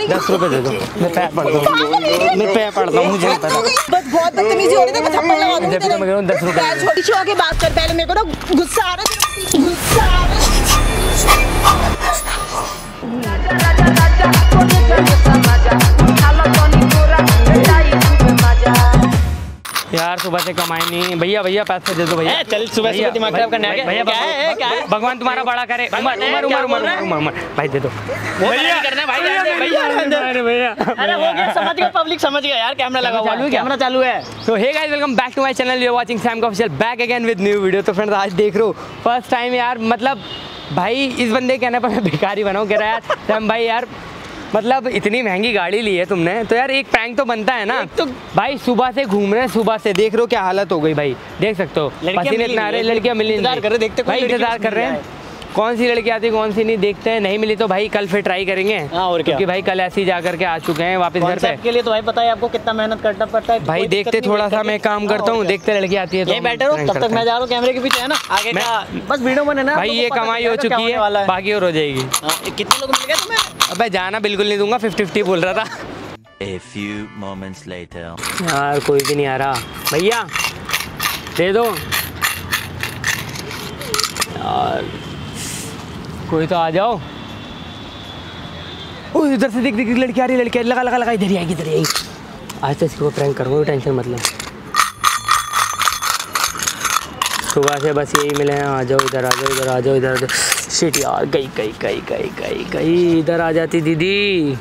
10 रुपए दे दो, मैं पढ़ता हूँ मुझे पता है। बस बहुत बदतमीजी हो रही है, थप्पड़ लगा दूँगा तेरे। मैं कह रहा हूँ 10 रुपए। छोटी सी आगे बात कर, पहले मेरे को ना गुस्सा आ रहा है। यार सुबह से कमाई नहीं। भैया पैसे दे दो भैया। चल सुबह सुबह दिमाग खराब करना है क्या? भगवान तुम्हारा बड़ा करे। उमर भाई दे दो। भैया अरे वो क्या समझ गया, पब्लिक समझ गया यार। कैमरा लगा हुआ है, कैमरा चालू है। So hey guys, welcome back to my channel, you are watching Sam का official, back again with new video. तो फ्रेंड्स आज देख रहे हो फर्स्ट टाइम यार, मतलब भाई इस बंदे कहने पर मैं भिखारी बनाऊँ कह रहा है यार सैम भाई। यार मतलब इतनी महंगी गाड़ी ली है तुमने, तो यार एक प्रैंक तो बनता है ना। तो भाई सुबह से घूम रहे, सुबह से देख रहे हो क्या हालत हो गई भाई, देख सकते हो पसीने इतना आ रहे। लड़कियाँ मिली इंतजार कर रहे हैं, कौन सी लड़की आती है कौन सी नहीं, देखते हैं। नहीं मिली तो भाई कल फिर ट्राई करेंगे। हाँ और क्या, क्योंकि भाई कल ऐसे ही जा करके आ चुके हैं वापस घर पे के लिए। तो भाई पता है आपको कितना मेहनत करना पड़ता है भाई। देखते थोड़ा सा मैं काम करता हूँ, देखते लड़की आती है तो बैठे रहो, तब तक मैं जा रहा हूँ कैमरे के पीछे, है ना, आगे बस वीडियो बने ना भाई। ये कमाई हो चुकी है, बाकी और हो जाएगी। कितने लोग मिल गए तुम्हें? अब जाना बिल्कुल नहीं दूंगा, 50-50 बोल रहा था। यार कोई भी नहीं आ रहा। भैया दे दो यार, कोई तो आ जाओ। ओह इधर से देख लड़की आ रही है, लड़की लगा इधर ही आएगी, इधर ही आएगी। आज तो इसको प्रैंक करूँगा, टेंशन मतलब। सुबह से बस यही मिले हैं, आ जाओ इधर, आ जाओ इधर, आ जाओ इधर। शिट यार गई। इधर आ जाती दीदी।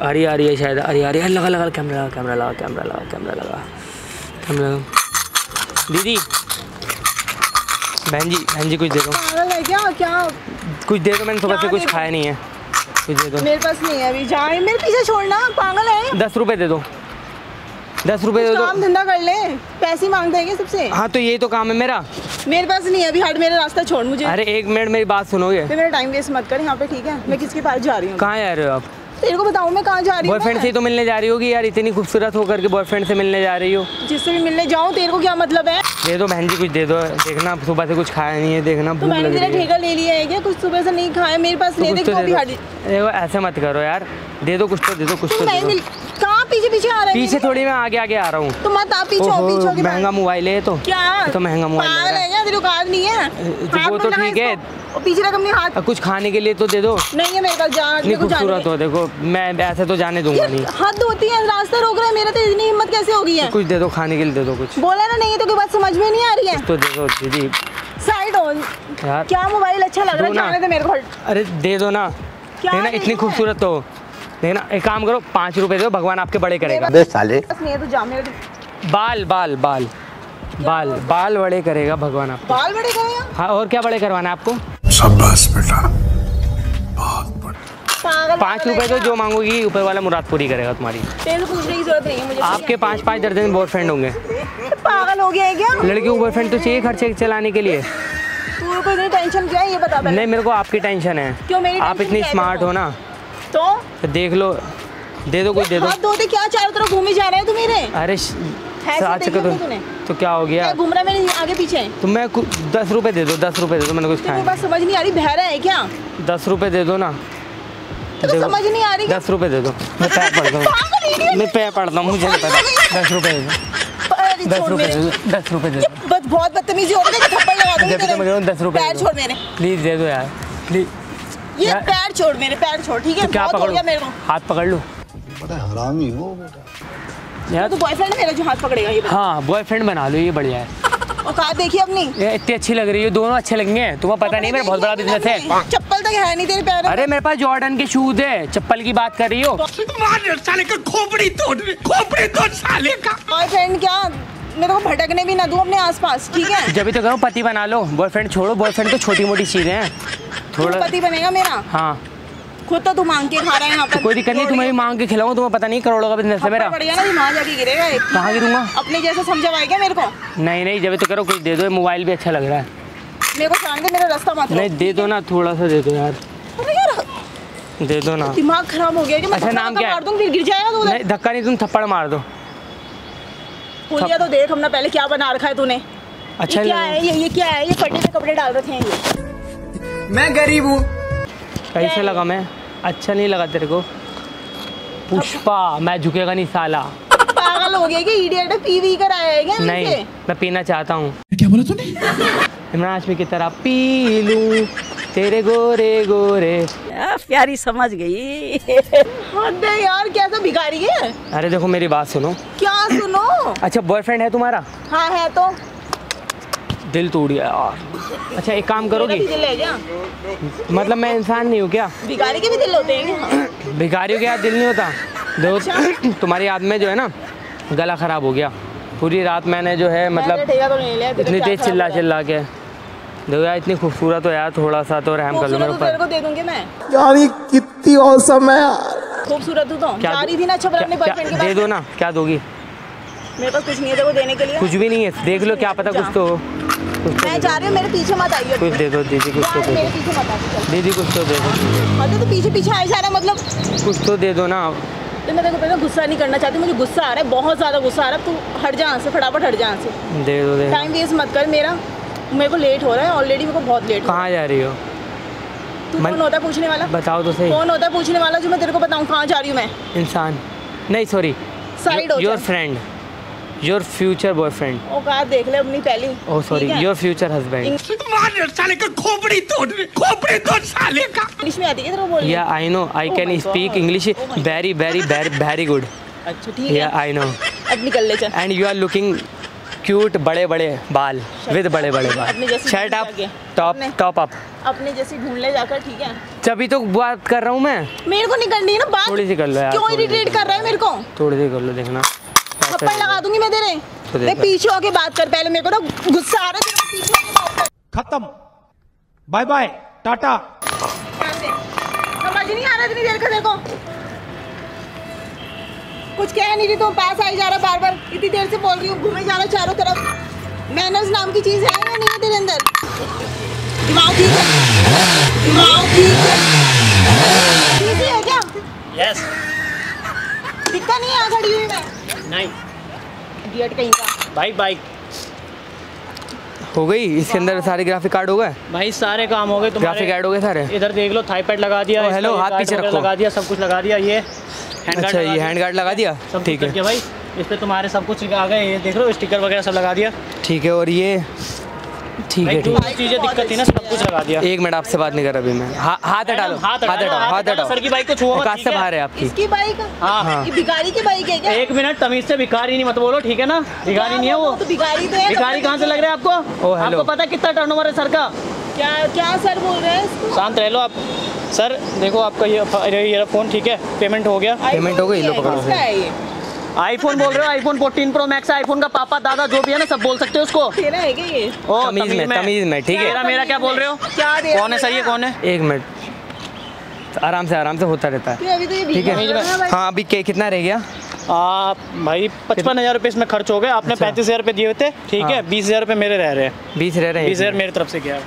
आ रही है शायद, आ रही है। लगा कैमरा लगा। दीदी बहन जी कुछ दे दो। पागल है क्या? कुछ दे दो, मैंने सुबह से कुछ खाया नहीं है, कुछ दे दो। मेरे पास नहीं है अभी, जाए मेरे पीछे छोड़ना। पागल है, 10 रुपए दे दो, 10 रुपए दे दो। काम धंधा कर ले, पैसे मांग देंगे सबसे। हाँ तो यही तो काम है मेरा। मेरे पास नहीं है अभी, हट मेरा रास्ता छोड़ मुझे। अरे एक मिनट मेरी बात सुनोगे? मेरा टाइम वेस्ट मत कर यहाँ पे, ठीक है? मैं किसके पास जा रही हूँ? कहाँ जा रहे हो आप? तेरे को बताऊँ मैं कहाँ जा रही हूँ? बॉयफ्रेंड से तो मिलने जा रही होगी यार, इतनी खूबसूरत होकर के बॉयफ्रेंड से मिलने जा रही हो। जिससे भी मिलने जाऊँ तेरे को क्या मतलब है? दे दो बहन जी कुछ दे दो। देखना सुबह से कुछ खाया नहीं है, देखना भूख लग रही है। ठेका ले लिया है क्या? कुछ सुबह से नहीं खाया, मेरे पास नहीं। देखो अभी देखो, ऐसे मत करो यार, दे दो कुछ तो, दे दो कुछ तो। कहाँ पीछे आ रहा है? पीछे थोड़ी मैं आगे आ रहा हूँ। तुम मत आप पीछे। महंगा मोबाइल है तो क्या? तो महंगा मोबाइल नहीं है वो तो, ठीक है पीछे रकम नहीं। हाथ कुछ खाने के लिए तो दे दो। नहीं है मेरे पास, खूबसूरत हो देखो, मैं ऐसे तो जाने दूंगा नहीं। हद होती है, रास्ता रोक रहा है मेरा, तो इतनी हिम्मत कैसे हो गई है? कुछ दे दो खाने के लिए, दे दो कुछ। बोला ना नहीं है तो कोई बात समझ में नहीं आ रही है तो दे दो दीदी। साइड ऑन क्या मोबाइल अच्छा लग रहा है, जाने दे मेरे को। अरे दे दो ना, देखना इतनी खूबसूरत हो। देखना एक काम करो, 5 रुपए दो, भगवान आपके बड़े करेगा। बाल बड़े करेगा भगवान आपको। बाल बड़े करेगा? हाँ और क्या बड़े करवाना है आपको? शाबाश बेटा, बहुत बढ़िया। 5 रुपए तो जो मांगोगी ऊपर वाला मुराद पूरी करेगा तुम्हारी। तेरे पूछने की जरूरत नहीं है मुझे। आपके 5-5 दर्जन बॉयफ्रेंड होंगे। पागल हो गया है क्या? लड़की को बॉयफ्रेंड तो चाहिए खर्चे चलाने के लिए। तू को इतनी टेंशन क्या है ये बता। नहीं मेरे को आपकी टेंशन है। क्यों मेरी? आप इतनी स्मार्ट हो ना, तो देख लो, दे दो कुछ दे दो। क्या चारों तरफ घूमे जा रहे हो तुम मेरे? अरे तो क्या हो गया? घूम रहा मेरे आगे पीछे। तो मैं 10 रुपए दे दो, 10 रुपए दे दो, मैंने कुछ खाया। बात समझ नहीं आ रही, बहरा है क्या? 10 रुपए दे दो ना। तो समझ नहीं आ रही। 10 रुपए दे दो, मैं पढ़ता हूँ मुझे पता। 10 रुपए दे दो, 10 रुपए दे दो। बस बहुत बदतमीजी हो रही है, थप्पड़ लगा दूँगा। 10 रुपए छोड़ मेरे, प्लीज दे दो यार, प्लीज। ये पैर छोड़ मेरे, पैर छोड़, ठीक है? क्या पकड़ मेरे को? हाथ पकड़ लो। बड़ा हरामी हो बेटा यार। तो बॉयफ्रेंड मेरा जो हाथ पकड़ेगा ये। हाँ बॉयफ्रेंड बना लो, ये बढ़िया है। और कहा देखिए अपनी, इतनी अच्छी लग रही है, दोनों अच्छे लगेंगे। तुम्हें पता नहीं मेरा बहुत बड़ा बिजनेस है। चप्पल तक है नहीं तेरे पैर में। अरे मेरे पास जॉर्डन के शूज है, चप्पल की बात कर रही हो? बॉयफ्रेंड क्या मेरे को भटकने भी ना दूं अपने आसपास, ठीक है? जब भी तो करो पति बना लो, बॉयफ्रेंड छोड़ो। बॉयफ्रेंड तो छोटी मोटी चीजें हैं, थोड़ा पति बनेगा मेरा। हाँ खुद तो तू मांग के खा रहा है यहाँ पर। कोई दिक्कत नहीं, तुम्हें मांग के खिलाऊं, तुम्हें पता नहीं करोड़ों का बिजनेस है मेरा। बढ़िया ना, वहाँ जाके गिरेगा। कहाँ गिरूंगा? अपने जैसे समझाएगा मेरे को? नहीं जब तो करो कुछ दे दो, मोबाइल भी अच्छा लग रहा है मेरे को। जान के मेरा रास्ता मत। नहीं दे दो ना, थोड़ा सा दे दो यार, दे दो ना। दिमाग खराब हो गया। अच्छा नाम क्या है? गिर जाएगा। धक्का नहीं, तुम थप्पड़ मार दो। पूछिया तो देख हमने पहले क्या बना रखा है तूने। अच्छा क्या है ये? क्या है ये? फटे हुए कपड़े डाल रखे हैं। मैं गरीब हूँ, कैसे लगा मैं? अच्छा नहीं लगा तेरे को? पुष्पा, मैं झुकेगा नहीं साला। पागल हो गया क्या? इडियट है, पी वी कर आया है क्या? नहीं, मैं पीना चाहता हूँ। क्या बोला तूने? इमरान हाशमी की तरह पी लूं तेरे गोरे गोरे। प्यारी समझ गई। यार कैसा भिखारी है। अरे देखो मेरी बात सुनो। क्या सुनो? अच्छा बॉयफ्रेंड है तुम्हारा? हाँ है। तो दिल टूट गया यार। अच्छा एक काम करोगी? मतलब मैं इंसान नहीं हूँ क्या? भिखारी के भी दिल होते हैं। भिखारियों के यार दिल नहीं होता। देखो तुम्हारी याद में जो है ना गला खराब हो गया। पूरी रात मैंने जो है मतलब इतनी तेज चिल्ला चिल्ला के। देखो यार इतनी खूबसूरत हो यार, थोड़ा सा तो रहम कर लो मेरे ऊपर। को दे दूंगी मैं यार। ये कितनी औसम है यार। खूबसूरत हो तो जा रही थी ना। अच्छा अपने बॉयफ्रेंड के पास दे दो ना। क्या दोगी? मेरे पास कुछ नहीं है तेरे को देने के लिए। कुछ भी नहीं है? देख लो क्या पता कुछ तो हो। मैं जा रही हूँ, मेरे पीछे मत आइए। कुछ दे दो दीदी, कुछ तो दे दो दीदी, कुछ तो दे दो। तो पीछे पीछे आए जा रहा मतलब कुछ तो दे दो ना। तो मैं तेरे को गुस्सा नहीं करना चाहती, मुझे गुस्सा आ रहा है, बहुत ज़्यादा गुस्सा आ रहा है। तू हट जा से, फटाफट हट जा से। दे दो, टाइम वेस्ट मत कर मेरा। मेरे को लेट हो रहा है ऑलरेडी, मेरे को बहुत लेट। कहाँ जा रही हो? तू कौन होता है पूछने वाला? बताओ तो सही। कौन होता है पूछने वाला जो मैं तेरे को बताऊँ? कहाँ जा रही हूँ मैं? इंसान नहीं, सॉरी साइड हो। Your friend, your future boyfriend. ओ कहा देख ले अपनी पहली। Oh sorry, your future husband. साले का खोपड़ी तोड़, खोपड़ी तोड़ साले का। इंग्लिश में आती है तेरे को बोलने? या I know, I can speak English very very very good. अच्छा ठीक है, या आई नो। अब निकल ले चल। And you are looking cute, बड़े बड़े बाल विद बड़े बड़े बाल, shirt up, top top up. अपने जैसी ढूंढने जाकर ठीक है। तभी तो बात कर रहा हूँ मैं। मेरे को नहीं करनी है ना बात। थोड़ी सी कर लो यार। क्यों इरिटेट कर रहा है मेरे को? थोड़ी सी कर लो, देखना थप्पड़ लगा दूंगी मैं तेरे। तो मैं पीछे होके बात कर। पहले मेरे को ना गुस्सा आ रहा है। खत्म, बाय बाय, टाटा। समझ नहीं आ रहा इतनी देर का तेरे को। कुछ कह नहीं रही, तुम पास आई जा रहा बार बार। इतनी देर से बोल रही हूँ, घूमे जा रहा चारों तरफ। मैनर्स नाम की चीज है या नहीं है तेरे अंदर? दिमाग ठीक है? दिमाग ठीक है? ठीक है क्या? यस। दिखता नहीं आ खड़ी हुई मैं? नहीं। डियर कहीं का? भाई बाइक हो गई इसके अंदर। सारे ग्राफिक कार्ड हो गए भाई, सारे काम हो गए तुम्हारे। ग्राफिक कार्ड हो गए सारे। इधर देख लो, थाई पैड लगा दिया। हेलो, हाथ पीछे रखो। लगा दिया, सब कुछ लगा दिया। ये अच्छा ये हैंड गार्ड लगा दिया, ठीक है भाई। इस पे तुम्हारे सब कुछ आ गए, ये देख लो स्टिकर वगैरह सब लगा दिया, ठीक है। और ये ठीक है, ठीक है। चीजें दिक्कत थी ना, सब कुछ लगा दिया। एक मिनट आपसे बात नहीं कर अभी मैं। हाथ हटा लो, हाथ हटाओ, हाथ हटाओ। सर की बाइक को छुओ मत, ठीक है? बाहर है आपकी, इसकी बाइक। हां ये भिखारी की बाइक है क्या? एक मिनट, तमीज से भिखारी नहीं मत बोलो, ठीक है ना? भिखारी नहीं है वो तो। भिखारी तो है। भिखारी कहां से लग रहा है आपको? आपको पता कितना टर्नओवर है सर का? क्या क्या सर बोल रहे हैं? शांत रह लो आप। सर देखो आपका ये फोन, ठीक है, पेमेंट हो गया। पेमेंट हो गई। लो पकड़ो। आईफोन बोल रहे हो? IPhone 14 pro max. आईफोन का पापा दादा जो भी है ना सब बोल सकते हो उसको। तेरा है क्या ये? ओ तमीज में, ठीक है। मेरा मेरा क्या बोल रहे हो? कौन है सर ये? कौन है? एक मिनट, आराम से होता रहता है, ठीक है। हाँ अभी कितना रह गया? भाई 55,000 रुपये इसमें खर्च हो गए। आपने 35,000 रुपये दिए थे, ठीक है। 20,000 रुपये मेरे रह रहे हैं। 20,000 मेरी तरफ से गया।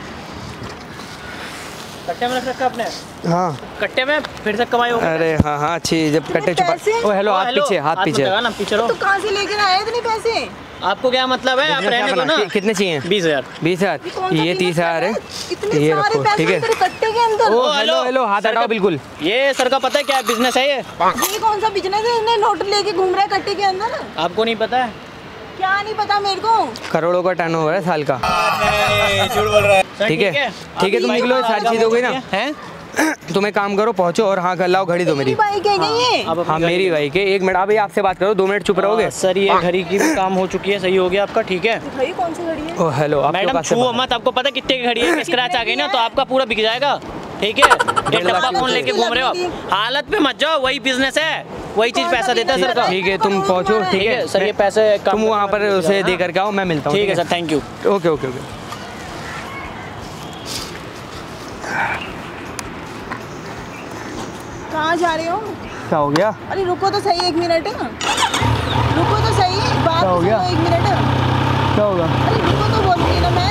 कट्टे में रख रखा आपने? हाँ कट्टे में फिर से कमाई होगी। अरे हाँ हाँ अच्छी। जब कट्टे छुपा। ओ हेलो, हाथ पीछे, हाथ पीछे ना, पीछे रहो। तो कहाँ से लेकर आए इतने पैसे? आपको क्या मतलब है, आप रहने दो ना। कितने चाहिए? 20,000। 20,000, ये 30,000 है, ये रखो, ठीक है। कट्टे के अंदर। ओ हेलो हेलो, हाथ हटाओ बिल्कुल। ये सर का पता है क्या बिजनेस है? ये कौन सा बिजनेस है? इन्हें नोट लेके घूम रहा है कट्टे के अंदर। आपको नहीं पता है? क्या नहीं पता मेरे को? करोड़ों का टर्नओवर है साल का, ठीक है, ठीक है। तुम निकलो, सारी चीज हो गई ना है। तुम्हें काम करो, पहुंचो। और हाँ लाओ घड़ी दो मेरी। हाँ मेरी बाइक है। एक मिनट, अभी आपसे बात करो, 2 मिनट चुप रहोगे? सर ये घड़ी की काम हो चुकी है, सही हो गया आपका, ठीक है। कौन सी घड़ी है? ओ हेलो मैडम, छुओ मत। आपको पता कितने की घड़ी है? स्क्रैच आ गई ना तो आपका पूरा बिक जाएगा, ठीक है। फोन लेके घूम रहे हो, हालत पे मत जाओ। वही बिजनेस है, वही चीज पैसा देता है सर का, ठीक है। तुम पहुंचो, ठीक है सर। ये पैसे तुम वहाँ पर उसे दे करके आओ, मैं मिलता हूँ, ठीक है sir. Thank you. Okay okay okay. कहाँ जा रहे हो? क्या हो गया? अरे रुको तो सही, एक मिनट रुको तो सही। बात हो गया, एक मिनट। क्या होगा? अरे रुको तो बोल रही ना मैं।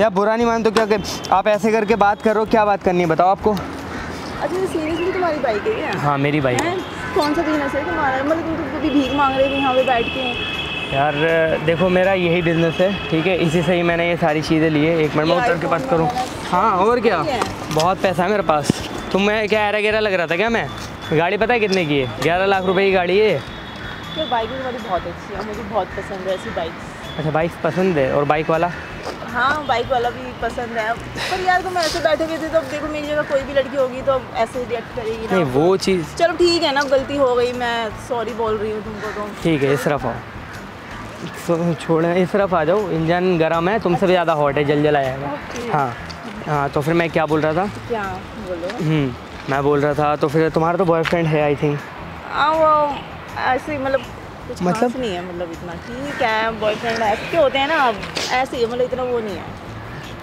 या बुरा नहीं मान तो क्या आप ऐसे करके बात करो। क्या बात करनी है बताओ आपको? अच्छा तो सीरियसली तुम्हारी बाइक है? हाँ मेरी बाइक है। कौन सा बिजनेस है तुम्हारा? मतलब तुम तो भीख मांग रहे हो यहाँ पे बैठ के। यार देखो मेरा यही बिजनेस है, ठीक है, इसी से ही मैंने ये सारी चीज़ें ली है। एक मिनट मैं उतर के बात करूँ। हाँ और क्या, बहुत पैसा है मेरे पास। तुम्हें क्या 11-11 लग रहा था क्या? मैं गाड़ी पता है कितने की है? 11 लाख रुपए की गाड़ी है। तो बाइक वाली बहुत अच्छी है, मुझे बहुत पसंद है ऐसी बाइक। अच्छा बाइक पसंद है, और बाइक वाला? हाँ बाइक वाला भी पसंद है, पर यार तो मैं ऐसे बैठे हुए थे तो देखो मेरी जगह कोई भी लड़की होगी तो ऐसे रिएक्ट करेगी ना। नहीं वो चीज़ चलो ठीक है ना, गलती हो गई, मैं सॉरी बोल रही हूँ तुमको। तो ठीक है इस तरफ आओ, छोड़े इस तरफ आ जाओ, इंजन गर्म है, तुमसे भी ज़्यादा हॉट है, जल जल आएगा। हाँ हाँ तो फिर मैं क्या बोल रहा था, क्या बोलो मैं बोल रहा था, तो फिर तुम्हारा तो बॉयफ्रेंड है आई थिंक। ऐसे मतलब कुछ मतलब नहीं है, मतलब इतना ठीक है, बॉयफ्रेंड ऐसे के होते हैं ना, अब ऐसे ही मतलब इतना वो नहीं है।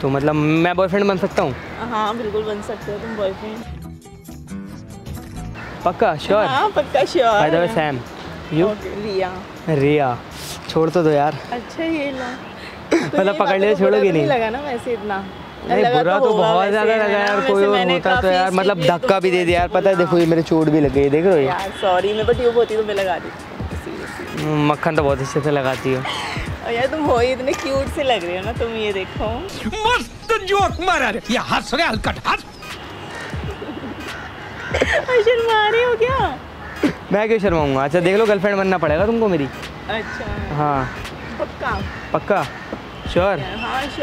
तो मतलब मैं बॉयफ्रेंड बन सकता हूँ? हाँ बिल्कुल बन सकते हो तुम बॉयफ्रेंड। पक्का श्योर? हाँ पक्का sure. By the way Sam, you? Riya. Riya छोड़ तो दो यार। अच्छा ये लो मतलब पकड़ लिया, छोड़ोगे नहीं? लगा ना वैसे इतना नहीं, बुरा तो बहुत ज़्यादा लगा यार, कोई और होता तो यार मतलब धक्का भी दे दिया यार, पता है देखो ये मेरे चोट भी लग गई, देख रहे हो यार। सॉरी मैं ट्यूब होती तो मैं लगा देती। मक्खन तो बहुत अच्छे से लगाती हो। और यार तुम हो ही इतने क्यूट से लग रहे हो ना तुम, ये देखो मस्त जोक मारा रे, ये हंस रहे हलकट हंस। शर्मा रहे हो क्या? मैं क्यों शर्माऊंगा। अच्छा देख लो गर्लफ्रेंड बनना पड़ेगा तुमको मेरी। अच्छा हाँ पक्का? पक्का श्योर?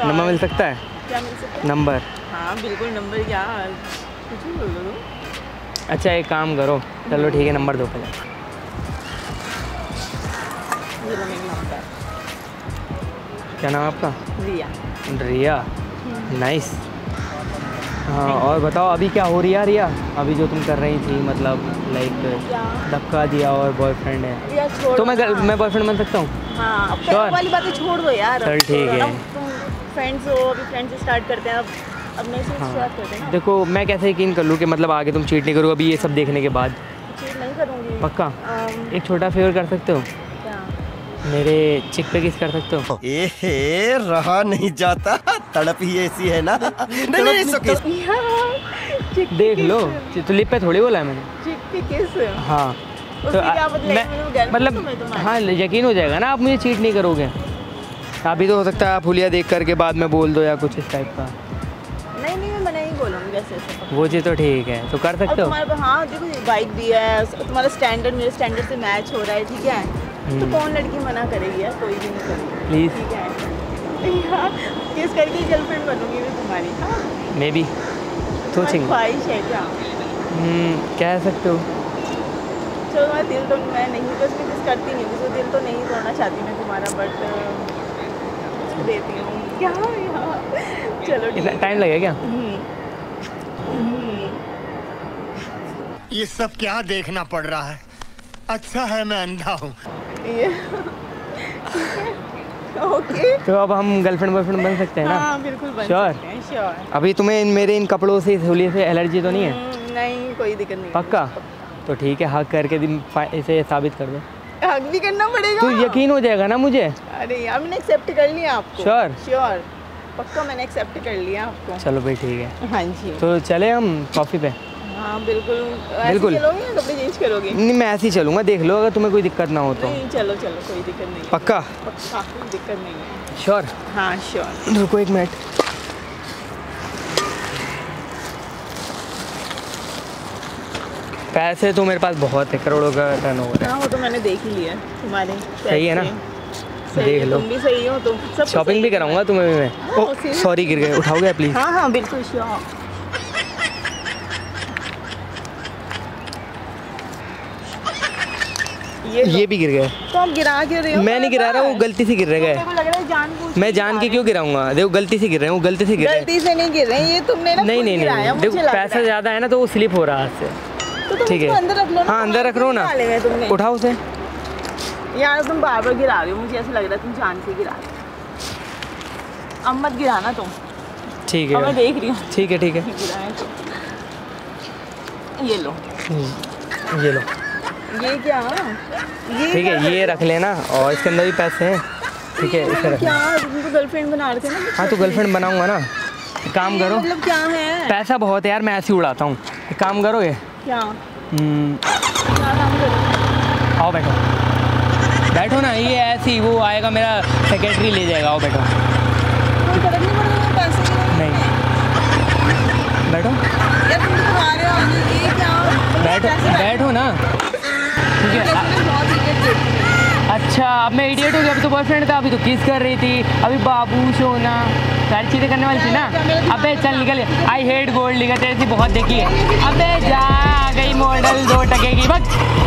नंबर मिल सकता है क्या? मिल सकता नंबर? हाँ बिल्कुल नंबर यार कुछ बोल दो। अच्छा एक काम करो, चलो ठीक है नंबर दो पहले। क्या नाम है आपका? रिया। रिया नाइस। हाँ और बताओ अभी क्या हो रही है रिया? अभी जो तुम कर रही थी मतलब लाइक धक्का दिया और बॉयफ्रेंड है, तो मैं बॉयफ्रेंड बन सकता हूँ? हाँ श्योर? वाली बातें छोड़ दो यार, चल ठीक है फ्रेंड्स हो, अभी फ्रेंड्स स्टार्ट करते हैं अब मैं से स्टार्ट करते हैं। देखो मैं कैसे यकीन कर लूँ कि मतलब आगे तुम चीट नहीं करो अभी ये सब देखने के बाद? चीट नहीं करूँगी पक्का। एक छोटा फेवर कर सकते हो क्या? मेरे चिक पे किस कर सकते हो? ए रहा नहीं जाता, तड़प ही ऐसी है ना। देख लो तो लिप पे थोड़ी बोला है मैंने चिक पे किस। हाँ तो मतलब हाँ यकीन हो जाएगा ना आप मुझे चीट नहीं करोगे। अभी तो हो सकता है आप हुलिया देख करके बाद में बोल दो या कुछ इस टाइप का। नहीं नहीं मैं नहीं बोलूँगी वैसे। वो जी तो ठीक है तो कर सकते हो। हाँ देखो बाइक भी है, तुम्हारा स्टैंडर्ड मेरे स्टैंडर्ड से मैच हो रहा है, ठीक है तो कौन लड़की मना करेगी यार, कोई भी नहीं करेगी। प्लीज़ ठीक है किस करके गर्लफ्रेंड बनूंगी मैं तुम्हारी? मे बी सोचेंगे ख्वाहिश है क्या? कह सकते हो। चलो मैं दिल तो मैं नहीं बस किस करती नहीं, तो दिल तो नहीं तोड़ना चाहती मैं तुम्हारा, बट देती हूँ क्या यार। चलो इतना टाइम लगेगा क्या? ये सब क्या देखना पड़ रहा है? अच्छा है मैं अंधा हूँ। ओके तो अब हम गर्लफ्रेंड बॉयफ्रेंड बन सकते हैं ना? हाँ बिल्कुल बन सकते हैं। श्योर? अभी तुम्हें मेरे इन कपड़ों से हुलिये से एलर्जी तो नहीं है? नहीं कोई दिक्कत नहीं। पक्का तो ठीक है हक करके इसे साबित कर दो। हक भी करना पड़ेगा तो यकीन हो जाएगा ना मुझे। अरे यार मैंने एक्सेप्ट कर लिया आपको। श्योर? श्योर पक्का मैंने एक्सेप्ट कर लिया आपको। चलो भाई ठीक है। हाँ जी तो चले हम कॉफ़ी पे? हाँ बिल्कुल बिल्कुल। चलोगे या कपड़े चेंज करोगे? नहीं मैं ऐसे ही चलूँगा, देख लो अगर तुम्हें कोई दिक्कत ना हो तो। नहीं चलो चलो कोई दिक्कत नहीं। पक्का? पक्का कोई दिक्कत नहीं है। श्योर? हाँ श्योर। रुको एक मिनट। पैसे तो मेरे पास बहुत है, करोड़ों का टर्न ओवर है। हाँ वो तो मैंने देख ही लिया तुम्हारे। सही है ना? देख लो तुम भी सही हो तो सब। शॉपिंग भी कराऊंगा तुम्हें भी मैं। सॉरी गिर गए, उठाओगे प्लीज? हाँ हाँ बिल्कुल श्योर। ये भी गिर गए तो आप गिरा क्यों रहे हो? मैं नहीं गिरा रहा हूँ, गलती से गिर रहे हैं। मैं जान के क्यों गिराऊंगा? देखो गलती से गिर रहे हैं, गलती से गिर रहे हैं। गलती से नहीं गिर रहे हैं ये तुमने ना। नहीं नहीं देखो पैसा ज्यादा है ना तो वो स्लिप हो रहा है। ठीक है अंदर रख लो ना। हाँ अंदर रख लो ना। उठाओ उसे। यार तुम बार बार गिरा रहे हो, मुझे ऐसा लग रहा है तुम जान के गिरा रहे हो। अब मत गिराना तुम। ठीक है मैं देख रही हूँ। ठीक है ठीक है। ये लो ये लो। ये क्या? ठीक है ये रख लेना और इसके अंदर भी पैसे हैं। ठीक है इसे रख। क्या तुमको गर्लफ्रेंड बना रहे थे ना? हाँ तो गर्लफ्रेंड बनाऊंगा ना। काम करो मतलब क्या है पैसा बहुत है यार मैं ऐसे ही उड़ाता हूँ। काम करो ये क्या? आओ बैठो। बैठो ना, ये ऐसे ही वो आएगा मेरा सेक्रेटरी ले जाएगा। आओ बैठो। नहीं बैठो बैठो बैठो ना, ठीक है। अच्छा अब मैं इडियट हो गया। अभी तो बॉयफ्रेंड था, अभी तो किस कर रही थी, अभी बाबू सोना सारी चीज़ें करने वाली थी ना। अबे चल निकल। आई हेट गोल्ड डिगर, तेरे से बहुत देखी है। अबे जा गई मॉडल दो टके की। बस